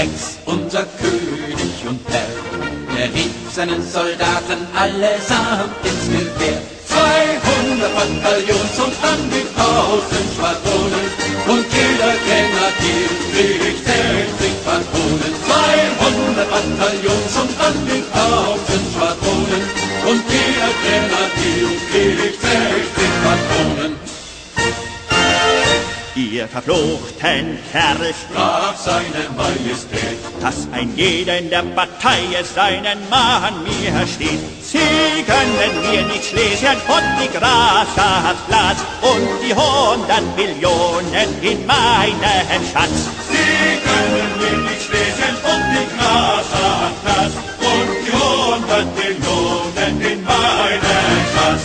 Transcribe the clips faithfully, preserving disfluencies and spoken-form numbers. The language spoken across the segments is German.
Rex, unser König und Herr, der rief seinen Soldaten allesamt ins Gewehr. zweihundert Bataillons und dann die tausend Schwadronen und jeder Grenadier kriegt zwanzig Patronen. zweihundert Bataillons und dann die tausend Schwadronen und jeder Grenadier kriegt zwanzig Patronen. Ihr verfluchten Kerl, sprach seine Majestät, dass ein jeder in der Partei es seinen Mann mir steht. Sie gönnen mir nicht Schlesien und die Grafschaft Glatz und die hundert Millionen in meinem Schatz. Sie gönnen mir nicht Schlesien und die Grafschaft Glatz und die hundert Millionen in meinem Schatz.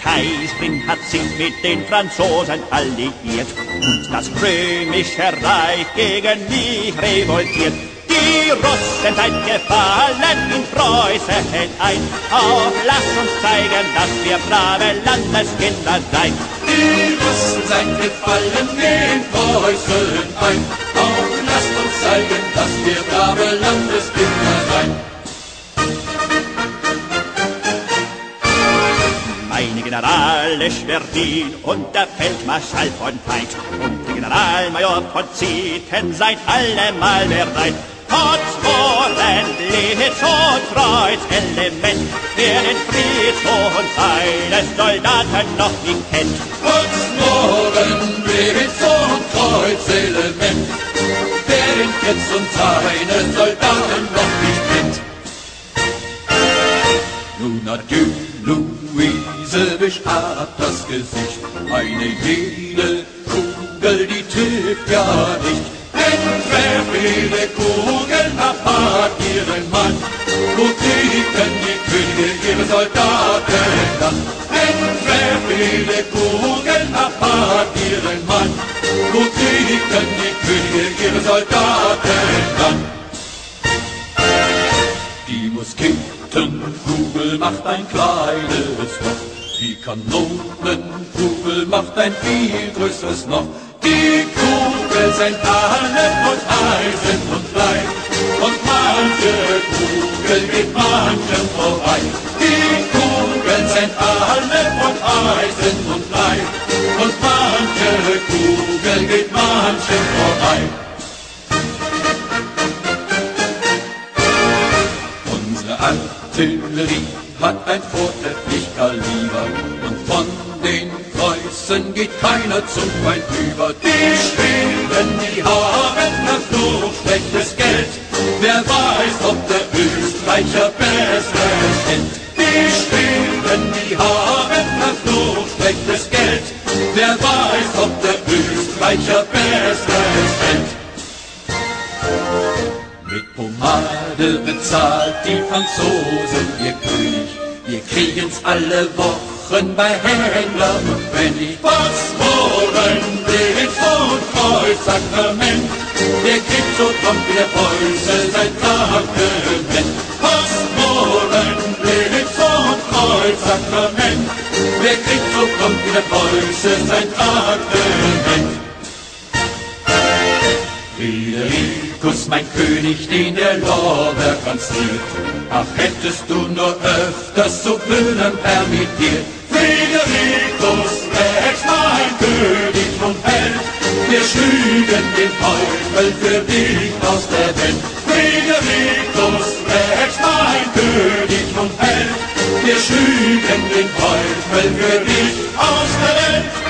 Kaiserin hat sich mit den Franzosen alliiert und das römische Reich gegen mich revoltiert. Die Russen sind gefallen in Preußen ein. Auch lasst uns zeigen, dass wir brave Landeskinder sein. Die Russen sind gefallen in Preußen ein. Auch lasst uns zeigen, dass wir brave Landeskinder sein. Meine General de Schwerin und der Feldmarschall von Hind und der Generalmajor von Zieten seid allemal bereit. Trotz Wohlen, Blitz und Kreuzelement, wer den Friedhof seines Soldaten noch nicht kennt. Trotz Wohlen, Blitz und Kreuzelement, wer den Friedhof seines Soldaten noch nicht kennt. Nun adieu, Luise, wisch ab das Gesicht. Eine jede Kugel, die trifft ja nicht. Entwerf jede Kugel, abfahrt ihren Mann. Nun trieben die Könige ihre Soldaten an. Entwerf jede Kugel, abfahrt ihren Mann. Nun trieben die Könige ihre Soldaten an. Die Musketenkugel macht ein kleines Loch, die Kanonenkugel macht ein viel größeres Loch. Die Kugel sind alle von Eisen und Blei, und manche Kugel geht manchem vorbei. Die Kugeln sind alle von Eisen und Blei, und manche Kugel geht manchem vorbei. Artillerie hat ein vortrefflich Kaliber und von den Preußen geht keiner zum Feind über. Die Schweden, die haben das nur schlechtes Geld, wer weiß, ob der Österreicher besser kennt. Die Schweden, die haben das nur schlechtes Geld, wer weiß, ob der Österreicher besser kennt. Mit Pomade bezahlt die Franzosen ihr König. Wir kriegen's alle Wochen bei Händler und Pfennig. Was wollen Blitz und Kreuzsakrament? Der Krieg, so kommt der Preuße sein Sakrament. Was wollen Blitz und Kreuzsakrament? Der Krieg, so kommt der Preuße sein Sakrament. Fridericus, mein König, den der Lorbeerkranz ziert, ach, hättest du nur öfters zu blühen permittiert. Fridericus Rex, mein König und Held, wir schlügen den Teufel für dich aus der Welt. Fridericus Rex, mein König und Held, wir schlügen den Teufel für dich aus der Welt.